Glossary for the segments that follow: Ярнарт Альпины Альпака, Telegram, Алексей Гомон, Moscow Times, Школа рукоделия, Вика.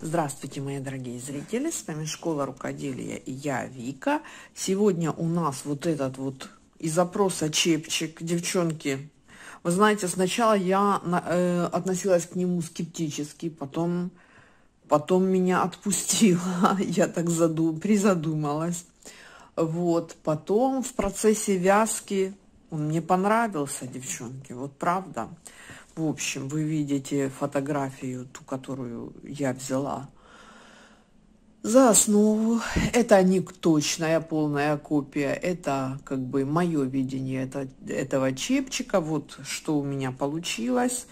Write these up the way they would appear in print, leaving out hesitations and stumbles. Здравствуйте, мои дорогие зрители, с вами Школа рукоделия и я, Вика. Сегодня у нас вот этот вот из опроса чепчик, девчонки. Вы знаете, сначала я относилась к нему скептически, потом меня отпустила, я так призадумалась. Вот, потом в процессе вязки он мне понравился, девчонки, вот правда. В общем, вы видите фотографию, ту, которую я взяла за основу. Это не точная полная копия, это как бы мое видение этого чепчика. Вот что у меня получилось.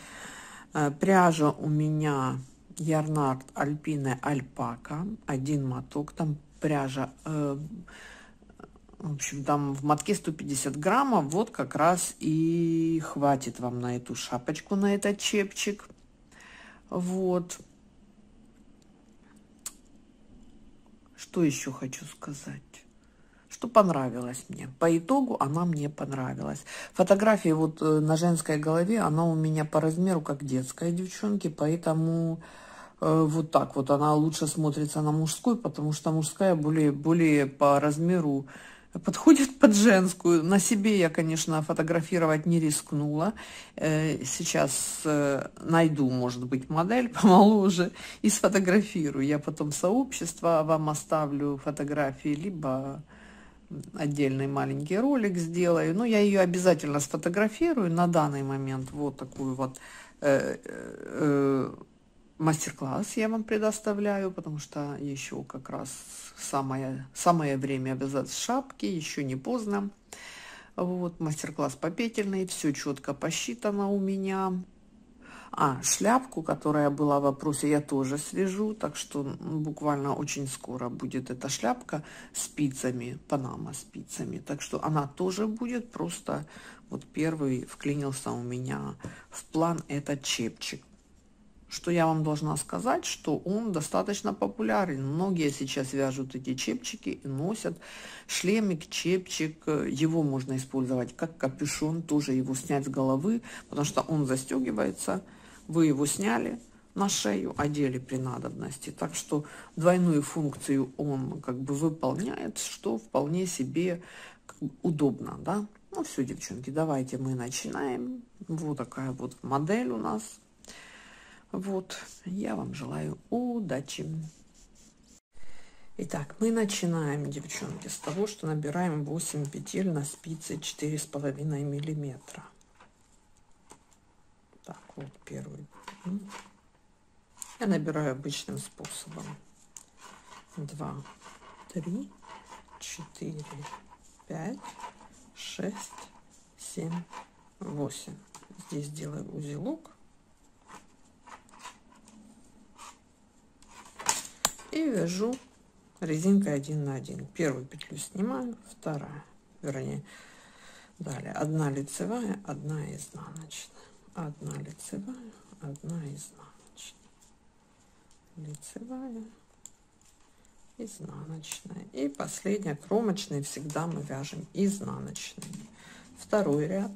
Пряжа у меня Ярнарт Альпины Альпака. Один моток, там пряжа... В общем, там в мотке 150 граммов, вот как раз и хватит вам на эту шапочку, на этот чепчик. Вот. Что еще хочу сказать? Что понравилось мне. По итогу она мне понравилась. Фотография вот на женской голове, она у меня по размеру как детская, девчонки, поэтому... Вот так вот она лучше смотрится на мужской, потому что мужская более по размеру подходит под женскую. На себе я, конечно, фотографировать не рискнула. Сейчас найду, может быть, модель помоложе и сфотографирую. Я потом в сообщество вам оставлю фотографии, либо отдельный маленький ролик сделаю. Но я ее обязательно сфотографирую. На данный момент вот такую вот... мастер-класс я вам предоставляю, потому что еще как раз самое время вязать шапки, еще не поздно. Вот, мастер-класс по петельной, все четко посчитано у меня. А, шляпку, которая была в вопросе, я тоже свяжу, так что буквально очень скоро будет эта шляпка спицами, панама спицами. Так что она тоже будет, просто вот первый вклинился у меня в план этот чепчик. Что я вам должна сказать, что он достаточно популярен. Многие сейчас вяжут эти чепчики и носят. Шлемик, чепчик, его можно использовать как капюшон, тоже его снять с головы, потому что он застегивается, вы его сняли, на шею одели при надобности. Так что двойную функцию он как бы выполняет, что вполне себе удобно, да? Ну все, девчонки, давайте мы начинаем. Вот такая вот модель у нас. Вот, я вам желаю удачи. Итак, мы начинаем, девчонки, с того, что набираем 8 петель на спице 4,5 миллиметра. Так, вот первый. Я набираю обычным способом. 2, 3, 4, 5, 6, 7, 8. Здесь делаю узелок. И вяжу резинкой 1 на 1. Первую петлю снимаю, вторая, вернее, далее 1 лицевая, 1 изнаночная, 1 лицевая, 1 изнаночная, лицевая, изнаночная. И последняя, кромочная, всегда мы вяжем изнаночными. Второй ряд.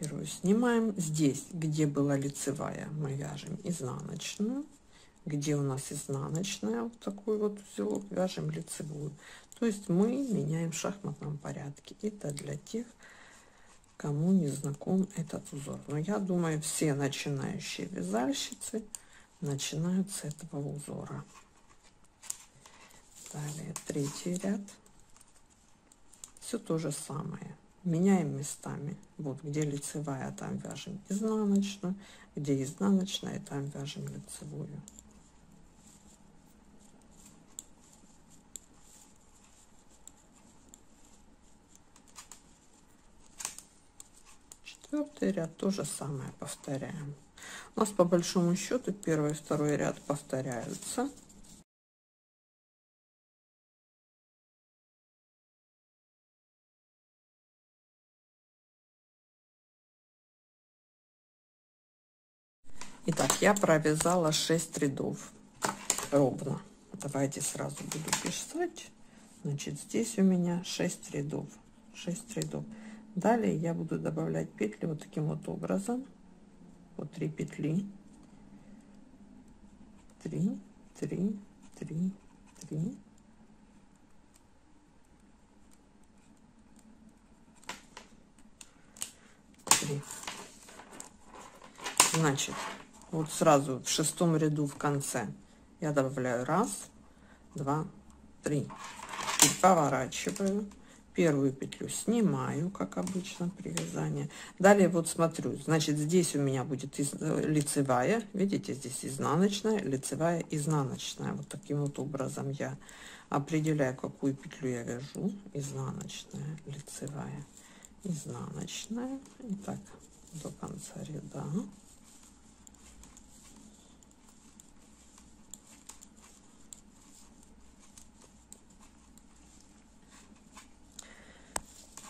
Первую снимаем. Здесь, где была лицевая, мы вяжем изнаночную, где у нас изнаночная, вот такой вот узелок, вяжем лицевую. То есть мы меняем в шахматном порядке. Это для тех, кому не знаком этот узор. Но я думаю, все начинающие вязальщицы начинают с этого узора. Далее третий ряд. Все то же самое. Меняем местами. Вот где лицевая, там вяжем изнаночную, где изнаночная, там вяжем лицевую. Четвертый ряд то же самое повторяем. У нас по большому счету первый и второй ряд повторяются. Итак, я провязала 6 рядов ровно. Давайте сразу буду писать. Значит, здесь у меня 6 рядов. 6 рядов. Далее я буду добавлять петли вот таким вот образом. Вот 3 петли. 3, 3, 3, 3. Значит, вот сразу в шестом ряду в конце я добавляю 1, 2, 3 и поворачиваю, первую петлю снимаю, как обычно при вязании. Далее вот смотрю, значит, здесь у меня будет лицевая, видите, здесь изнаночная, лицевая, изнаночная. Вот таким вот образом я определяю, какую петлю я вяжу. Изнаночная, лицевая, изнаночная, и так до конца ряда.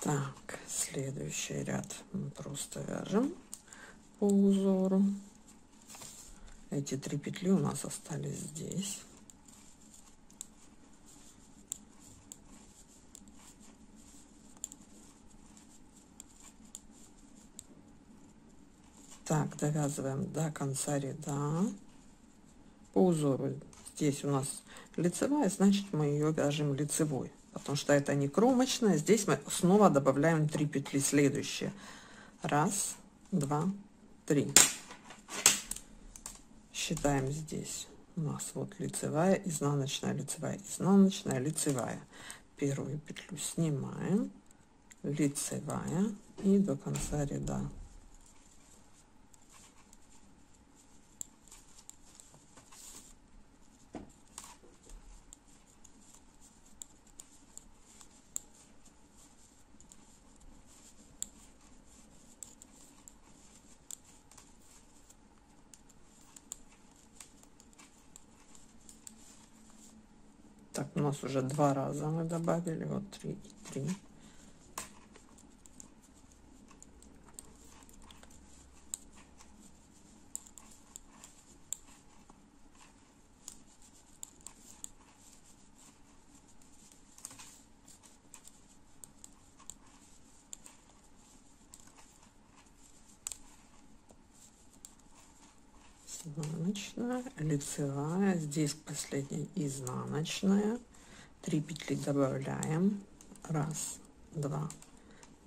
Так, следующий ряд мы просто вяжем по узору. Эти 3 петли у нас остались здесь. Так, довязываем до конца ряда. По узору здесь у нас лицевая, значит, мы ее вяжем лицевой, потому что это не кромочная. Здесь мы снова добавляем 3 петли следующие. 1, 2, 3. Считаем здесь. У нас вот лицевая, изнаночная, лицевая, изнаночная, лицевая. Первую петлю снимаем. Лицевая и до конца ряда. Так, у нас уже 2 раза мы добавили, вот 3 и 3. Лицевая, здесь последняя изнаночная, 3 петли добавляем, 1, 2,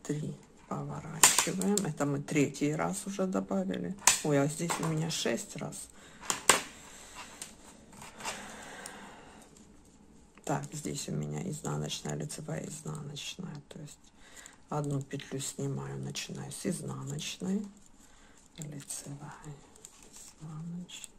3, поворачиваем, это мы 3-й раз уже добавили, ой, а здесь у меня 6 раз. Так, здесь у меня изнаночная, лицевая, изнаночная, то есть одну петлю снимаю, начинаю с изнаночной, лицевая, изнаночная.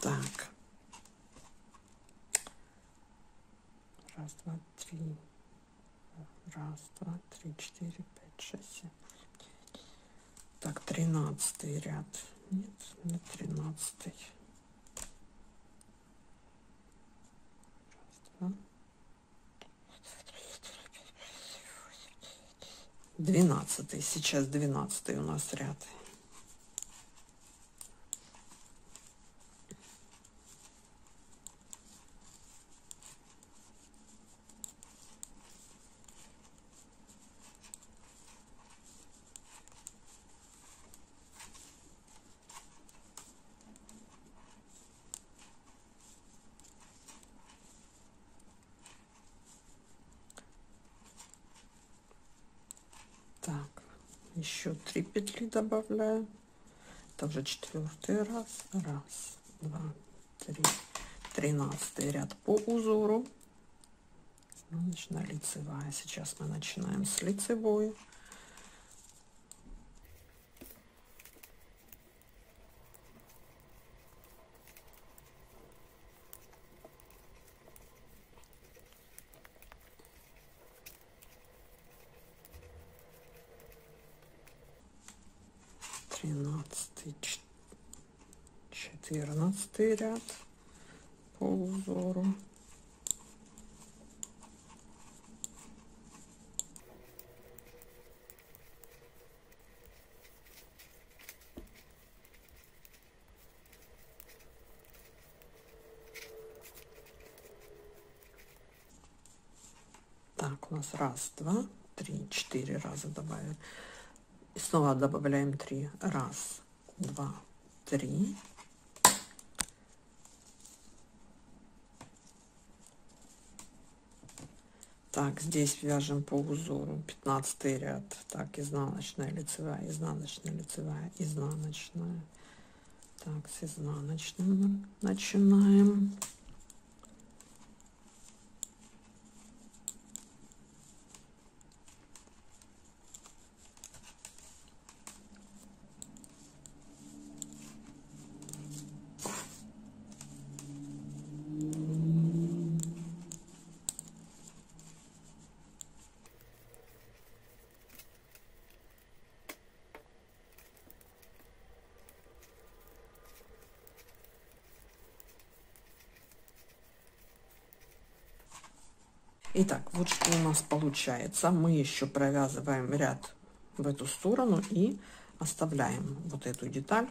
Так, 1, 2, 3, 1, 2, 3, 4, 5, 6, 7. Так, 13-й ряд. Нет, не 13-й. 1, 2, 3, 4, 5, 6, 7, 8, 9, 12-й. Сейчас 12-й у нас ряд. Еще 3 петли добавляю, также 4-й раз. 1, 2, 3. 13-й ряд по узору. Изнаночная, лицевая. Сейчас мы начинаем с лицевой. Ряд по узору, у нас раз, два, три, четыре раза добавим. И снова добавляем 3. Раз, два, три. Так, здесь вяжем по узору 15 ряд. Так, изнаночная, лицевая, изнаночная, лицевая, изнаночная. Так, с изнаночным начинаем. Итак, вот что у нас получается. Мы еще провязываем ряд в эту сторону и оставляем вот эту деталь.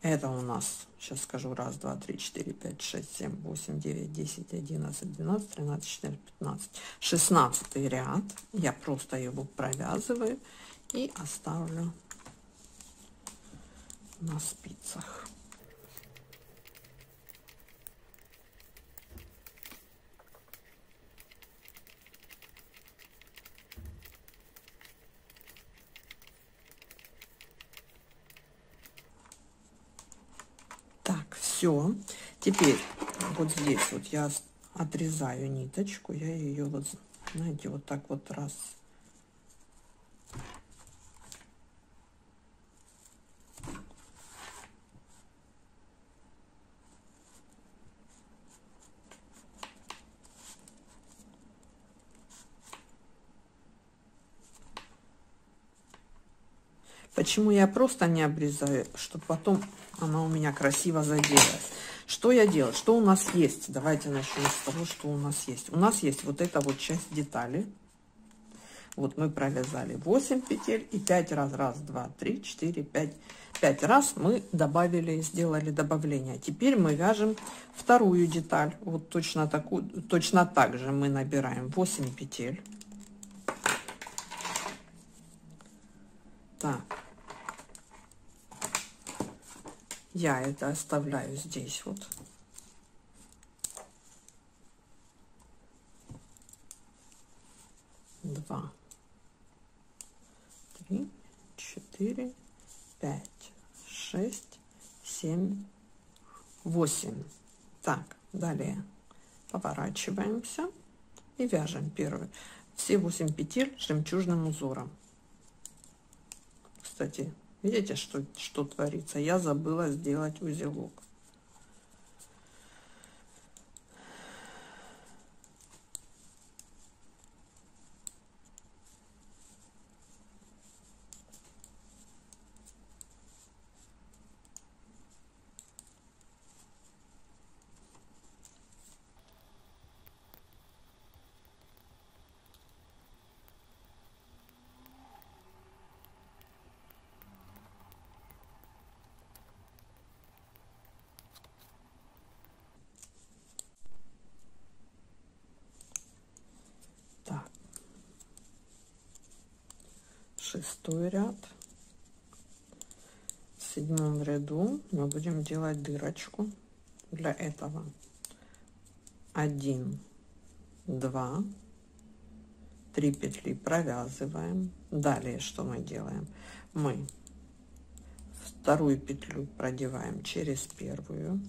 Это у нас, сейчас скажу, 1, 2, 3, 4, 5, 6, 7, 8, 9, 10, 11, 12, 13, 14, 15, 16 ряд. Я просто его провязываю и оставлю на спицах. Все, теперь вот здесь вот я отрезаю ниточку, я ее вот, знаете, вот так вот раз, почему я просто не обрезаю, чтобы потом она у меня красиво заделась. Что я делаю? Что у нас есть? Давайте начнем с того, что у нас есть. У нас есть вот эта вот часть детали. Вот мы провязали 8 петель и 5 раз. 1, 2, 3, 4, 5. 5 раз мы добавили, сделали добавление. Теперь мы вяжем вторую деталь. Вот точно такую, точно так же мы набираем 8 петель. Так. Я это оставляю здесь вот. Два, три, четыре, пять, шесть, семь, восемь. Так, далее поворачиваемся и вяжем первую. Все 8 петель жемчужным узором. Кстати, видите, что творится? Я забыла сделать узелок. Шестой ряд. В седьмом ряду мы будем делать дырочку. Для этого 1, 2, 3 петли провязываем. Далее что мы делаем? Мы вторую петлю продеваем через первую,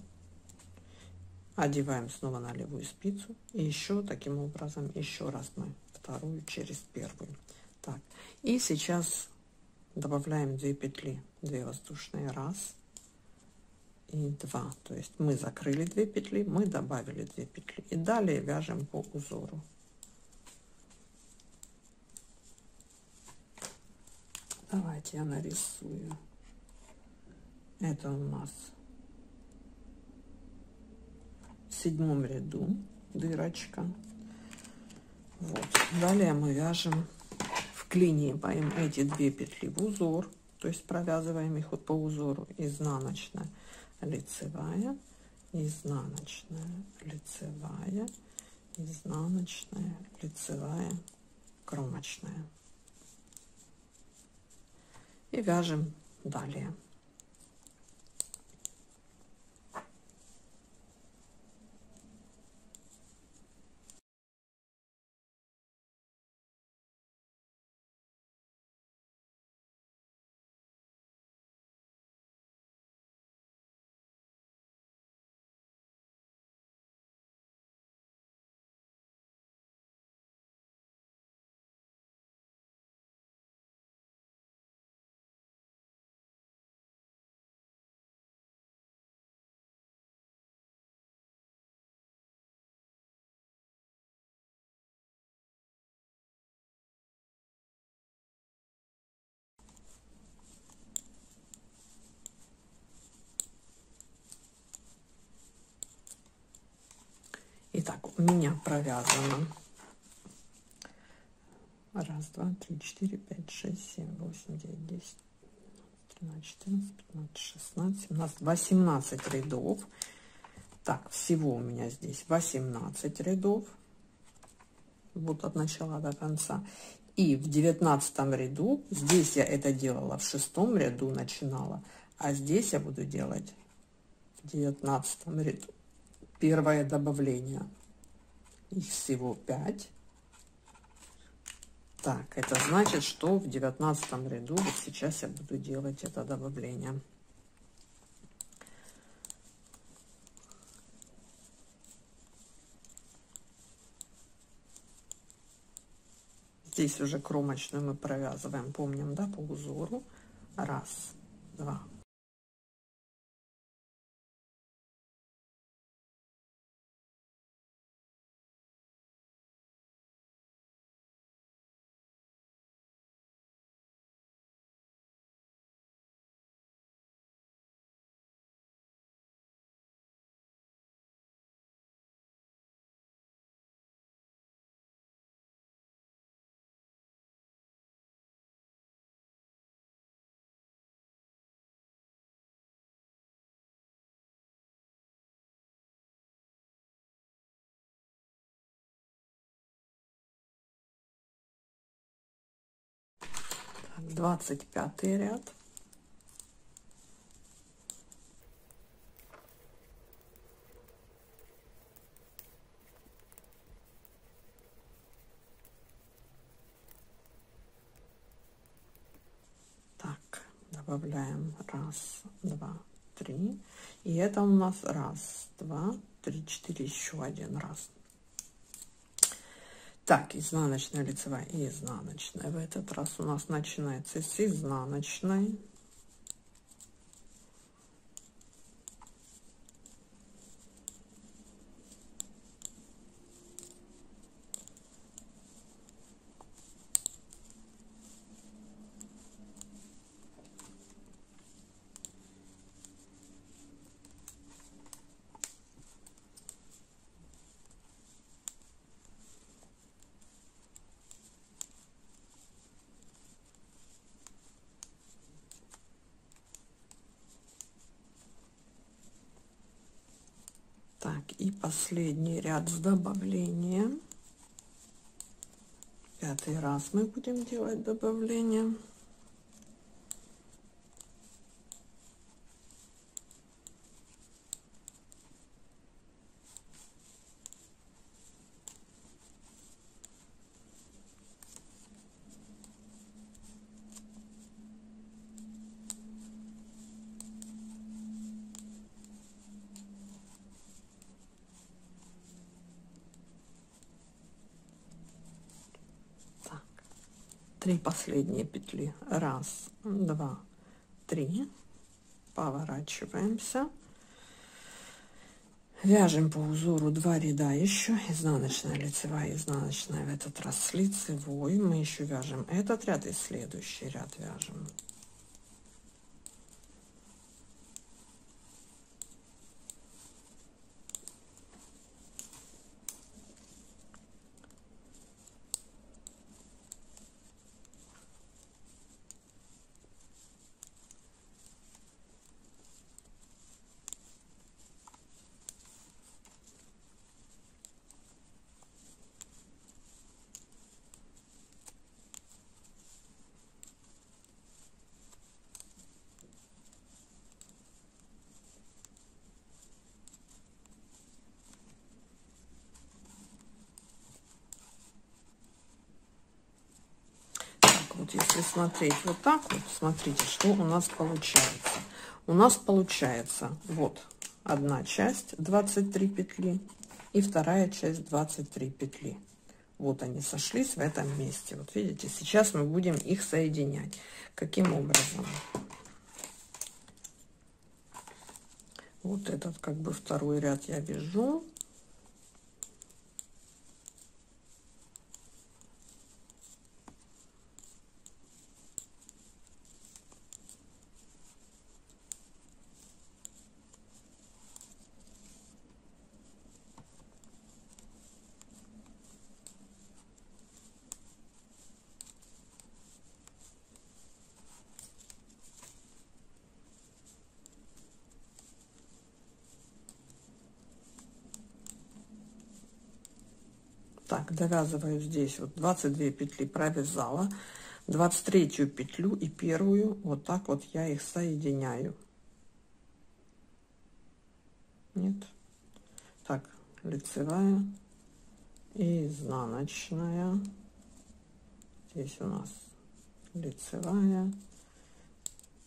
одеваем снова на левую спицу и еще таким образом еще раз мы вторую через первую. Так, и сейчас добавляем 2 петли, 2 воздушные, раз и 2. То есть мы закрыли 2 петли, мы добавили 2 петли и далее вяжем по узору. Давайте я нарисую. Это у нас в 7 ряду дырочка. Вот. Далее мы вяжем, вклиниваем эти 2 петли в узор, то есть провязываем их вот по узору: изнаночная, лицевая, изнаночная, лицевая, изнаночная, лицевая, кромочная. И вяжем далее. Итак, у меня провязано 1, 2, 3, 4, 5, 6, 7, 8, 9, 10, 13, 14, 15, 16, 17, 18 рядов. Так, всего у меня здесь 18 рядов. Вот от начала до конца. И в 19 ряду, здесь я это делала, в 6 ряду начинала, а здесь я буду делать в 19 ряду. Первое добавление. Их всего 5. Так, это значит, что в 19 ряду вот сейчас я буду делать это добавление. Здесь уже кромочную мы провязываем, помним, да, по узору. 1, 2. Так, 25 ряд. Так, добавляем 1, 2, 3. И это у нас 1, 2, 3, 4, еще один раз. Так, изнаночная, лицевая и изнаночная. В этот раз у нас начинается с изнаночной. И последний ряд с добавлением. 5 раз мы будем делать добавление. Последние петли. 1, 2, 3. Поворачиваемся. Вяжем по узору 2 ряда еще. Изнаночная, лицевая, изнаночная. В этот раз с лицевой. Мы еще вяжем этот ряд и следующий ряд вяжем. вот если смотреть вот так вот, смотрите, что у нас получается. У нас получается вот одна часть 23 петли и вторая часть 23 петли. Вот они сошлись в этом месте. Вот видите, сейчас мы будем их соединять. Каким образом? Вот этот как бы второй ряд я вяжу. Так, довязываю здесь вот 22 петли, провязала 23 петлю и первую, вот так вот я их соединяю. Нет, так, лицевая и изнаночная, здесь у нас лицевая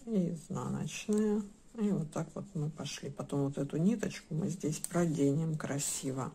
и изнаночная, и вот так вот мы пошли. Потом вот эту ниточку мы здесь проденем красиво.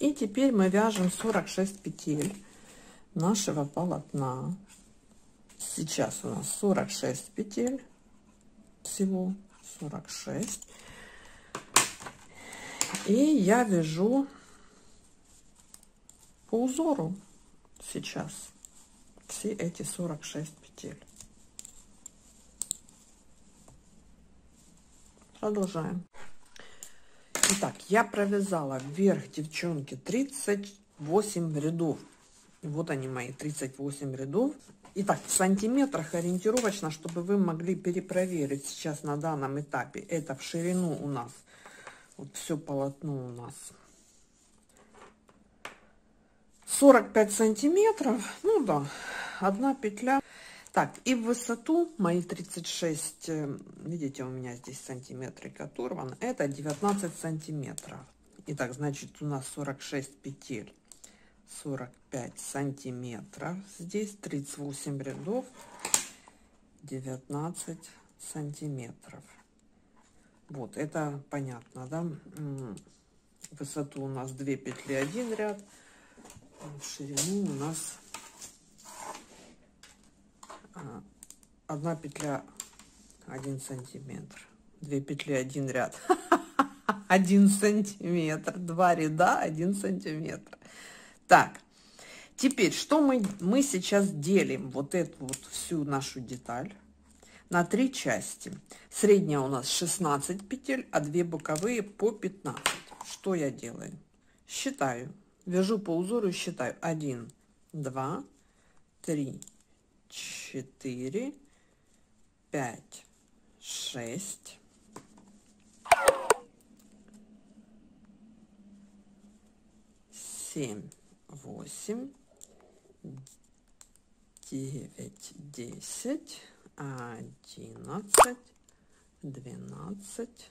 И теперь мы вяжем 46 петель нашего полотна. Сейчас у нас 46 петель, всего 46. И я вяжу по узору сейчас все эти 46 петель. Продолжаем. Итак, я провязала вверх, девчонки, 38 рядов. Вот они мои 38 рядов. Итак, в сантиметрах ориентировочно, чтобы вы могли перепроверить сейчас на данном этапе. Это в ширину у нас. Вот все полотно у нас. 45 сантиметров. Ну да, одна петля. Так, и в высоту мои 36, видите, у меня здесь сантиметрик оторван, это 19 сантиметров. Итак, значит, у нас 46 петель, 45 сантиметров, здесь 38 рядов, 19 сантиметров. Вот, это понятно, да? Высоту у нас 2 петли, 1 ряд, в ширину у нас... одна петля 1 сантиметр, 2 петли 1 ряд, 1 сантиметр, 2 ряда 1 сантиметр. Так, теперь что мы сейчас делим вот эту вот всю нашу деталь на 3 части. Средняя у нас 16 петель, а 2 боковые по 15. Что я делаю? Считаю, вяжу по узору и считаю 1, 2, 3, 4, 5, 6, 7, 8, 9, 10, 11, 12,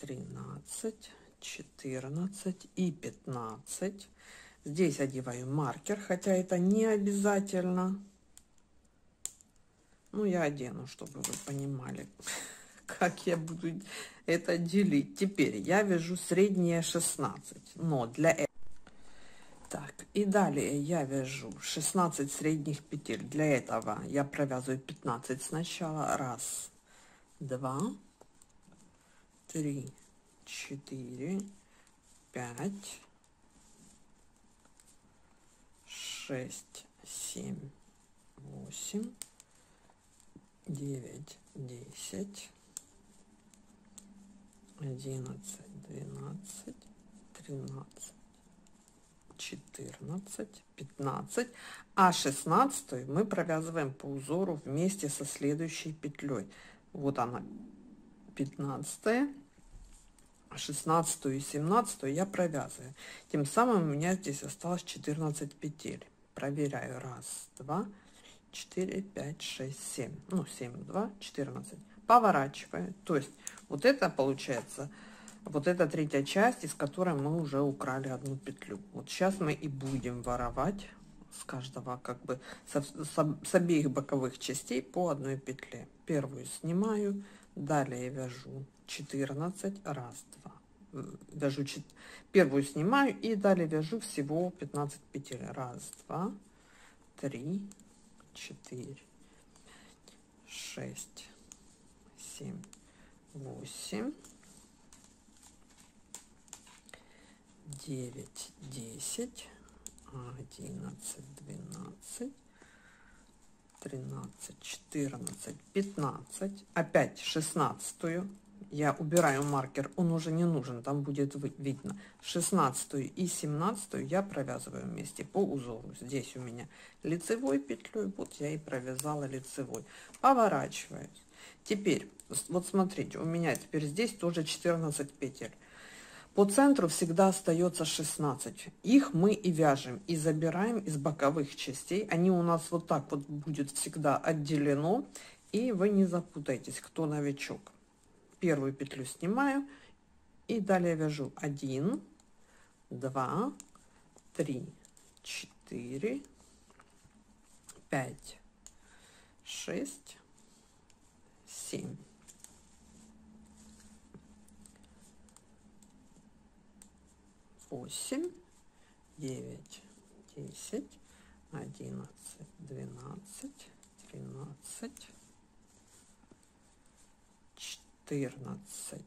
13, 14 и 15. Здесь одеваю маркер, хотя это не обязательно. Ну, я одену, чтобы вы понимали, как я буду это делить. Теперь я вяжу средние 16. Но для этого... Так, и далее я вяжу 16 средних петель. Для этого я провязываю 15 сначала. Раз, два, три, четыре, пять, шесть, семь, восемь. 9, 10, 11, 12, 13, 14, 15, а 16 мы провязываем по узору вместе со следующей петлей. Вот она, 15, 16 и 17 я провязываю. Тем самым у меня здесь осталось 14 петель. Проверяю. 1, 2, 4, 5, 6, 7. Ну, 7, 2, 14. Поворачиваю. То есть вот это получается... Вот это третья часть, из которой мы уже украли одну петлю. Вот сейчас мы и будем воровать с каждого, как бы с обеих боковых частей по одной петле. Первую снимаю, далее вяжу 14, раз, два. Вяжу первую снимаю и далее вяжу всего 15 петель. 1, 2, 3, 4, 6, 7, 8, 9, 10, 11, 12, 13, 14, 15. Опять 16-ю я убираю маркер, он уже не нужен, там будет видно. 16 и 17 я провязываю вместе по узору. Здесь у меня лицевой петлей, вот я и провязала лицевой. Поворачиваюсь. Теперь вот смотрите, у меня теперь здесь тоже 14 петель. По центру всегда остается 16. Их мы и вяжем, и забираем из боковых частей. Они у нас вот так вот будет всегда отделено. И вы не запутаетесь, кто новичок. Первую петлю снимаю. И далее вяжу 1, 2, 3, 4, 5, 6, 7. 8, 9, 10, 11, 12, 13, 14,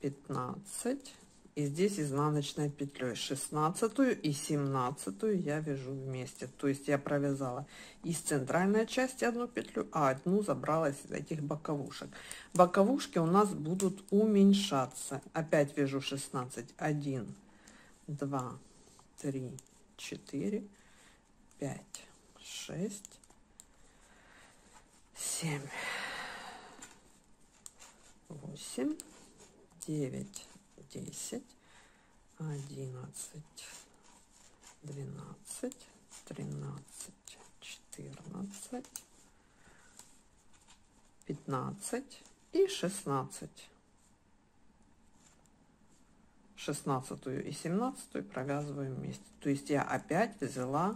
15. И здесь изнаночной петлей 16 и 17 я вяжу вместе. То есть я провязала из центральной части одну петлю, а одну забрала из этих боковушек. Боковушки у нас будут уменьшаться. Опять вяжу 16. 1, 2, 3, 4, 5, 6, 7, 8, 9, 10, 11, 12, 13, 14, 15 и 16. 16 и 17 провязываю вместе. То есть я опять взяла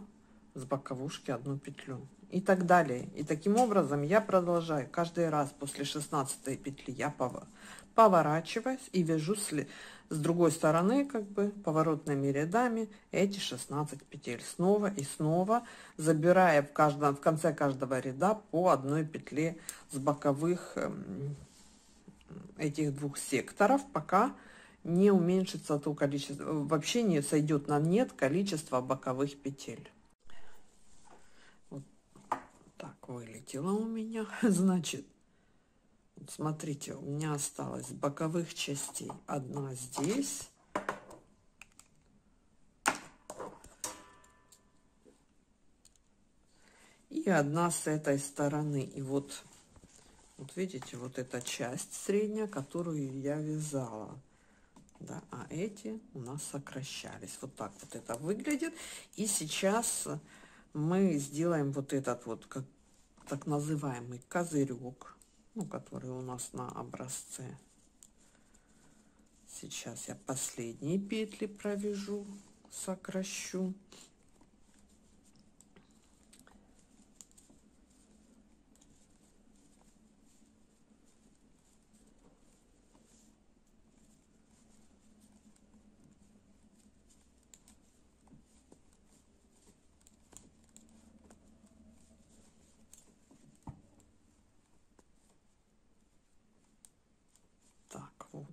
с боковушки одну петлю. И так далее. И таким образом я продолжаю. Каждый раз после 16 петли я поворачиваюсь и вяжу с другой стороны, как бы поворотными рядами, эти 16 петель. Снова и снова, забирая в конце каждого ряда по одной петле с боковых этих двух секторов, пока не уменьшится то количество, вообще не сойдет на нет количество боковых петель. Так, вылетело у меня. Значит, смотрите, у меня осталось боковых частей одна здесь, и одна с этой стороны. И вот видите, вот эта часть средняя, которую я вязала. Да, а эти у нас сокращались. Вот так вот это выглядит. И сейчас... мы сделаем вот этот вот как так называемый козырек, ну, который у нас на образце. Сейчас я последние петли провяжу, сокращу.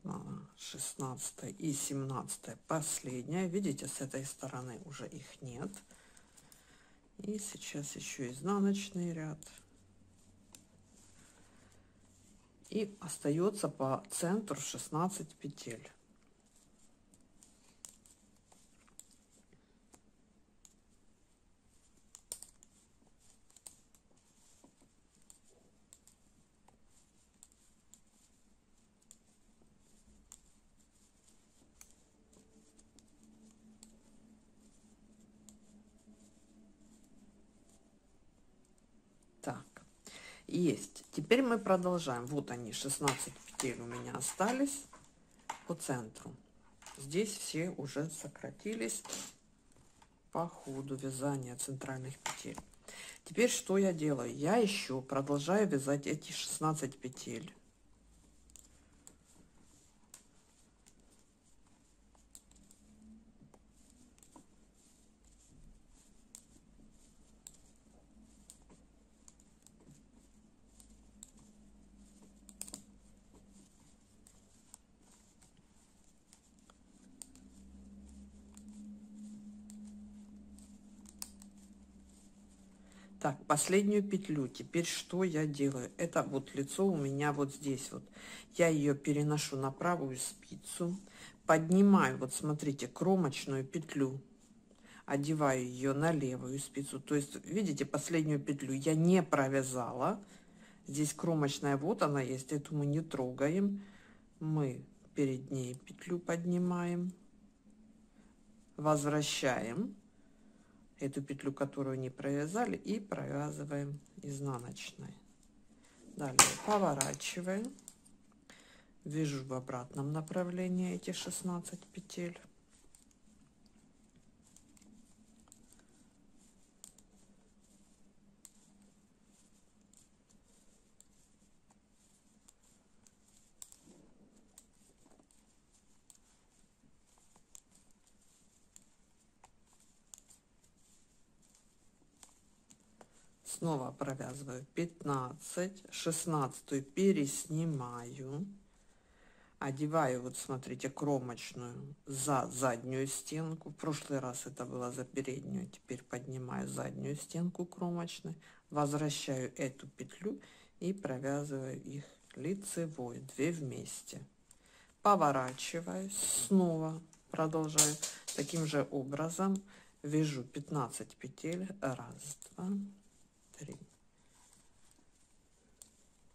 На 16 и 17 последняя, видите, с этой стороны уже их нет. И сейчас еще изнаночный ряд, и остается по центру 16 петель. есть. Теперь мы продолжаем. Вот они, 16 петель у меня остались по центру. Здесь все уже сократились по ходу вязания центральных петель. Теперь что я делаю? Я еще продолжаю вязать эти 16 петель. Так, последнюю петлю. Теперь что я делаю? Это вот лицо у меня вот здесь вот. Я ее переношу на правую спицу, поднимаю, вот смотрите, кромочную петлю, одеваю ее на левую спицу. То есть, видите, последнюю петлю я не провязала. Здесь кромочная, вот она есть, эту мы не трогаем. Мы перед ней петлю поднимаем, возвращаем эту петлю, которую не провязали, и провязываем изнаночной. Далее поворачиваем, вяжу в обратном направлении эти 16 петель. Снова провязываю 15, 16 переснимаю, одеваю, вот смотрите, кромочную за заднюю стенку. В прошлый раз это было за переднюю, теперь поднимаю заднюю стенку кромочной, возвращаю эту петлю и провязываю их лицевой, 2 вместе. Поворачиваюсь, снова продолжаю таким же образом, вяжу 15 петель, 1, 2, 3,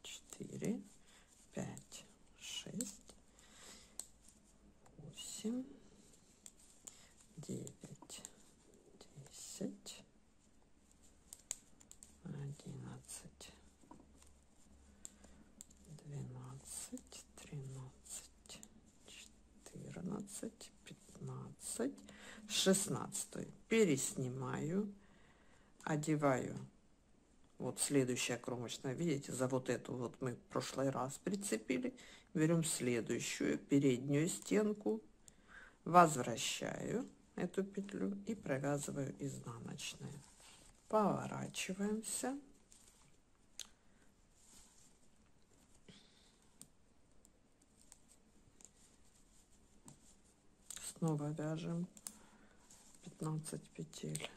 4, 5, 6, 9, 10, 11, 12, 13, 14, 15, 16 переснимаю, одеваю. Вот следующая кромочная, видите, за вот эту вот мы в прошлый раз прицепили. Берем следующую переднюю стенку, возвращаю эту петлю и провязываю изнаночные. Поворачиваемся. Снова вяжем 15 петель.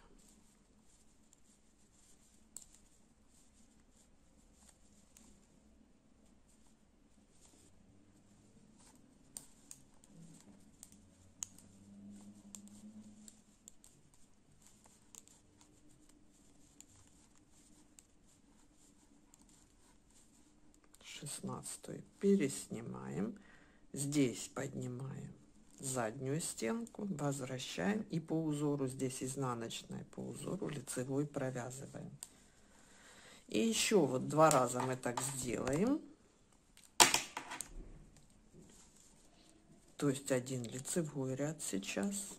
Переснимаем, здесь поднимаем заднюю стенку, возвращаем и по узору здесь изнаночной, по узору лицевой провязываем. И еще вот 2 раза мы так сделаем, то есть 1 лицевой ряд сейчас.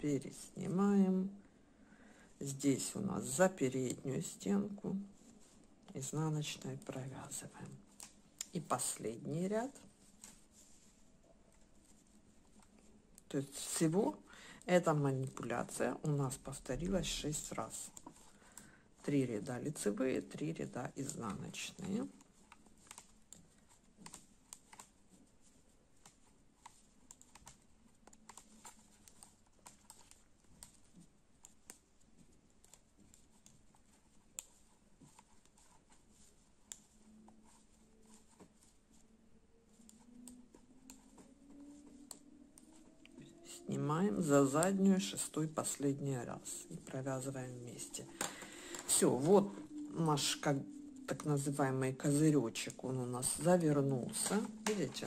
Переснимаем, здесь у нас за переднюю стенку изнаночной провязываем, и последний ряд. То есть всего эта манипуляция у нас повторилась 6 раз. 3 ряда лицевые, 3 ряда изнаночные. снимаем за заднюю, шестой последний раз и провязываем вместе. Все, вот наш как так называемый козыречек, он у нас завернулся, видите,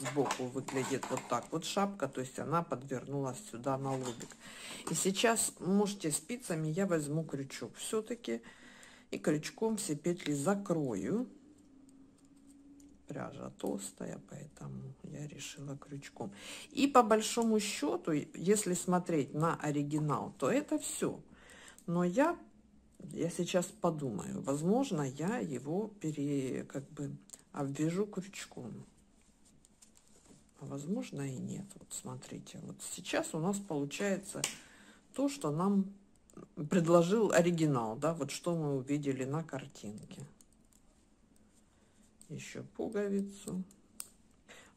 сбоку выглядит вот так вот шапка, то есть она подвернулась сюда на лобик. И сейчас можете спицами, я возьму крючок все-таки и крючком все петли закрою. Пряжа толстая, поэтому я решила крючком. И по большому счету, если смотреть на оригинал, то это все. Но я сейчас подумаю, возможно, я его обвяжу крючком. А возможно и нет. Вот смотрите, вот сейчас у нас получается то, что нам предложил оригинал, да, вот что мы увидели на картинке. Еще пуговицу.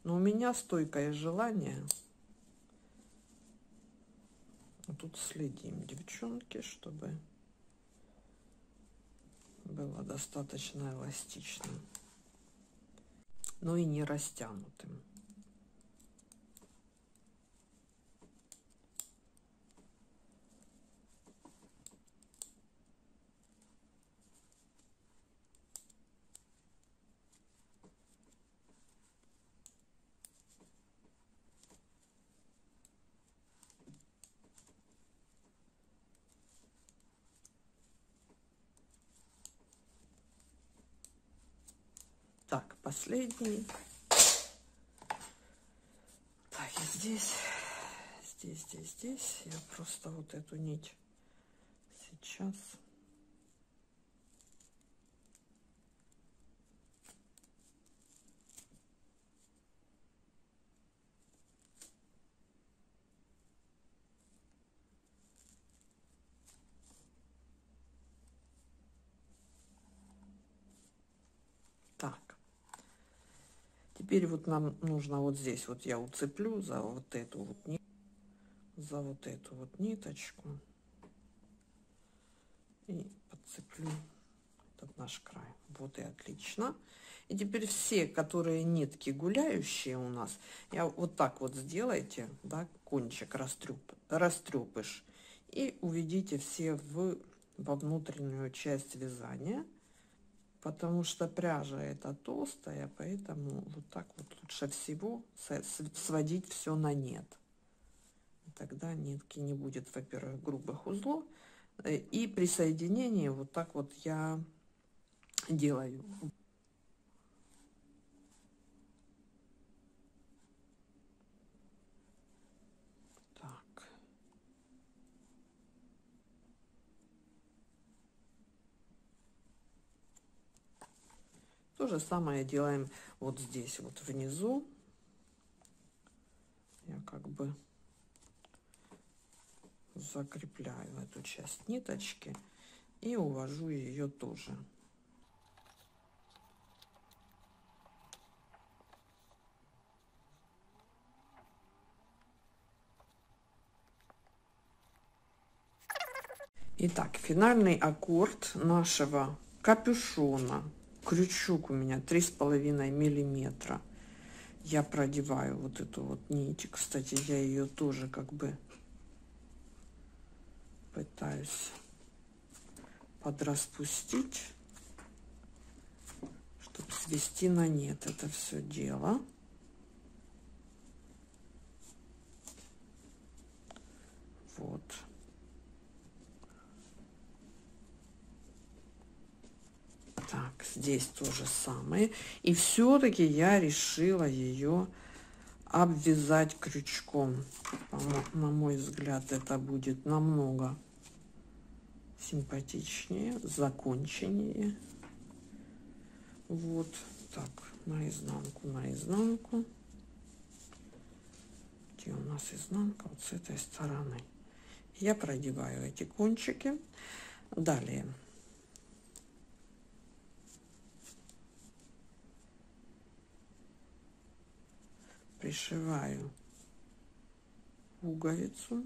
Но у меня стойкое желание. Тут следим, девчонки, чтобы было достаточно эластичным, но и не растянутым. Так, последний. Так, и здесь. Я просто вот эту нить сейчас. Теперь вот нам нужно вот здесь вот я уцеплю за вот эту вот ниточку и подцеплю этот наш край. Вот и отлично. И теперь все, которые нитки гуляющие у нас, я вот так вот сделайте, да, кончик растрепыш и уведите все во внутреннюю часть вязания. Потому что пряжа это толстая, поэтому вот так вот лучше всего сводить все на нет. Тогда нитки не будет, во-первых, грубых узлов. И при соединении вот так вот я делаю. То же самое делаем вот здесь, вот внизу. Я как бы закрепляю эту часть ниточки и увожу ее тоже. Итак, финальный аккорд нашего капюшона. Крючок у меня 3,5 миллиметра. Я продеваю вот эту вот нить. Кстати, я ее тоже как бы пытаюсь подраспустить, чтобы свести на нет это все дело. Вот. Так, здесь то же самое. И все-таки я решила ее обвязать крючком. На мой взгляд, это будет намного симпатичнее, законченнее. Вот так, наизнанку. Где у нас изнанка? Вот с этой стороны. Я продеваю эти кончики. Далее. Пришиваю пуговицу.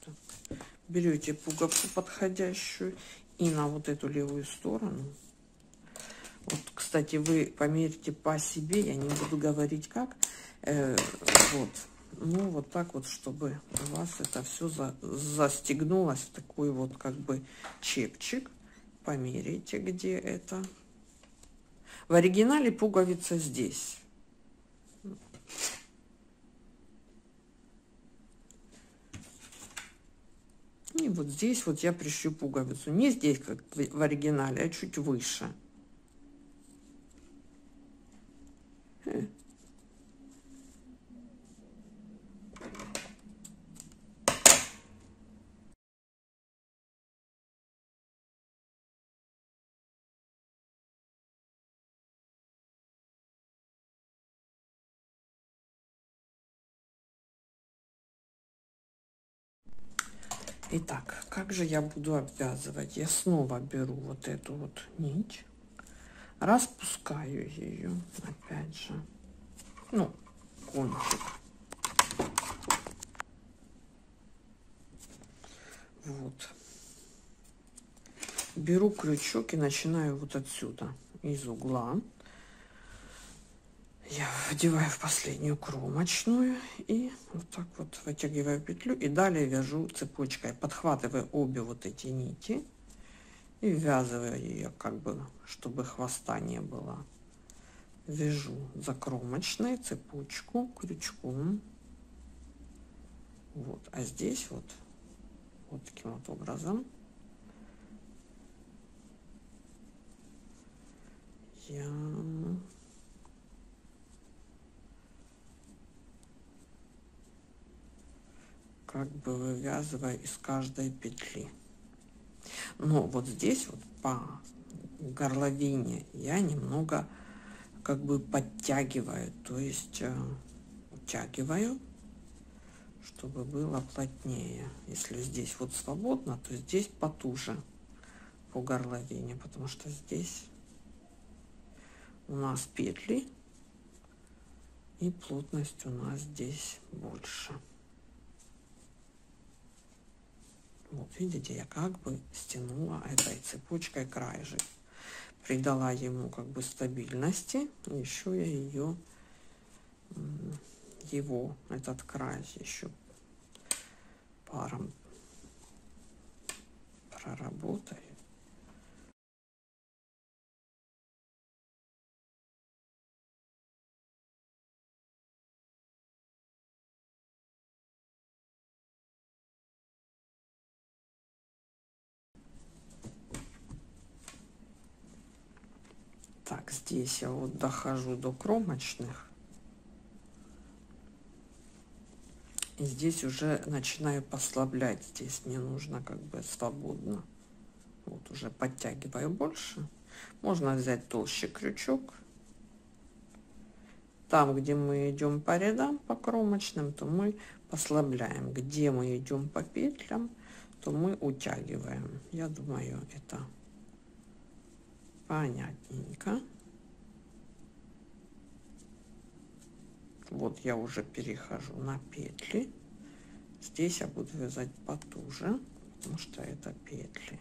Так. Берете пуговку подходящую и на вот эту левую сторону Вот, кстати, вы померьте по себе, я не буду говорить как. Вот. Ну, вот так вот, чтобы у вас это все застегнулось в такой вот как бы чепчик. Померите, где это. В оригинале пуговица здесь. И вот здесь вот я пришью пуговицу. Не здесь, как в оригинале, а чуть выше. Итак, как же я буду обвязывать? Я снова беру вот эту вот нить, распускаю ее, опять же, ну, кончик. Вот. Беру крючок и начинаю вот отсюда, из угла. Я вдеваю в последнюю кромочную и вот так вот вытягиваю петлю и далее вяжу цепочкой, подхватываю обе вот эти нити и ввязываю ее, как бы, чтобы хвоста не было. Вяжу за кромочной цепочку крючком. Вот, а здесь вот, вот таким вот образом я... как бы вывязывая из каждой петли. Но вот здесь вот по горловине я немного как бы подтягиваю, то есть утягиваю, чтобы было плотнее. Если здесь вот свободно, то здесь потуже по горловине, потому что здесь у нас петли и плотность у нас здесь больше. Вот видите, я как бы стянула этой цепочкой краешек, придала ему как бы стабильности, еще я ее, его, этот край еще паром проработаю. Так, здесь я вот дохожу до кромочных. И здесь уже начинаю послаблять. Здесь мне нужно как бы свободно. Вот уже подтягиваю больше. Можно взять толще крючок. Там, где мы идем по рядам, по кромочным, то мы послабляем. Где мы идем по петлям, то мы утягиваем. Я думаю, это... понятненько. Вот я уже перехожу на петли. Здесь я буду вязать потуже, потому что это петли.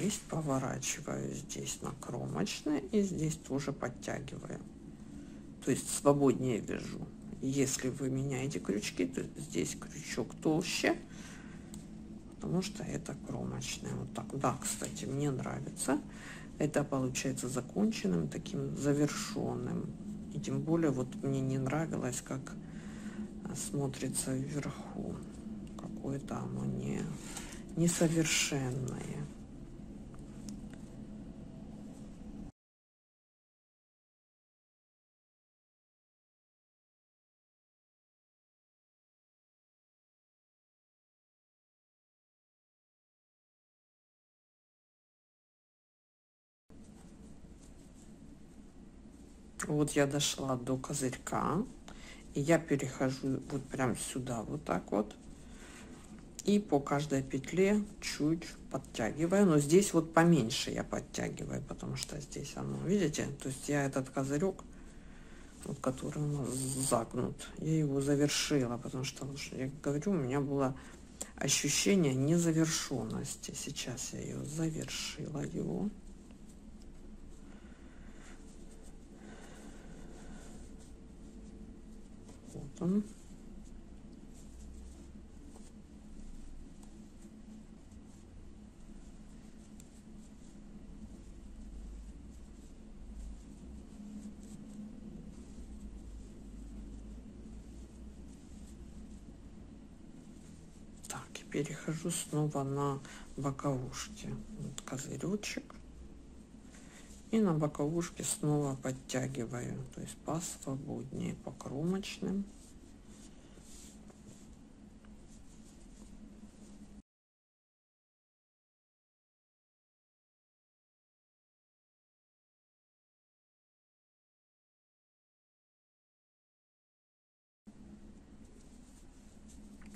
Есть, поворачиваю здесь на кромочный и здесь тоже подтягиваю, то есть свободнее вяжу. Если вы меняете крючки, то здесь крючок толще, потому что это кромочная. Вот так, да, кстати, мне нравится, это получается законченным, таким завершенным. И тем более вот мне не нравилось, как смотрится вверху, какое-то оно несовершенное. Вот я дошла до козырька, и я перехожу вот прям сюда, вот так вот, и по каждой петле чуть подтягиваю, но здесь вот поменьше я подтягиваю, потому что здесь оно, видите, то есть я этот козырек вот, который он загнут. Я его завершила, потому что, я говорю, у меня было ощущение незавершенности. Сейчас я ее завершила его. Вот он. Перехожу снова на боковушки, вот козыречек, и на боковушке снова подтягиваю, то есть посвободнее, по кромочным.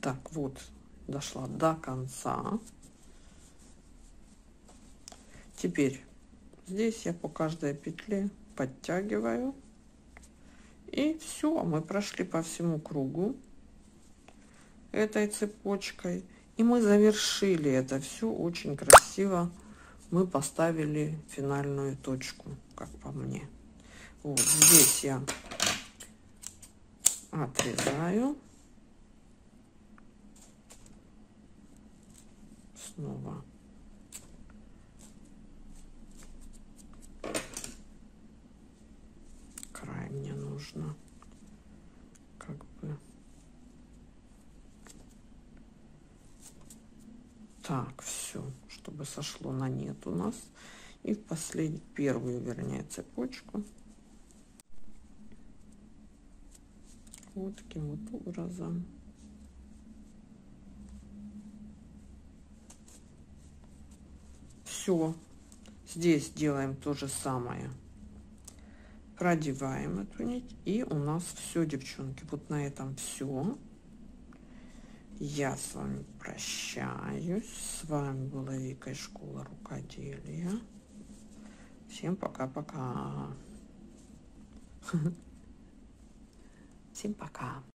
Так, вот. Дошла до конца. Теперь здесь я по каждой петле подтягиваю, и все, мы прошли по всему кругу этой цепочкой, и мы завершили это все очень красиво. Мы поставили финальную точку, как по мне. Вот здесь я отрезаю. Снова край мне нужно как бы так, все, чтобы сошло на нет у нас. И в последнюю, первую вернее цепочку вот таким вот образом. Все. Здесь делаем то же самое, продеваем эту нить, и у нас все, девчонки. Вот на этом все. Я с вами прощаюсь. С вами была Вика из школы рукоделия. Всем пока-пока. Всем пока.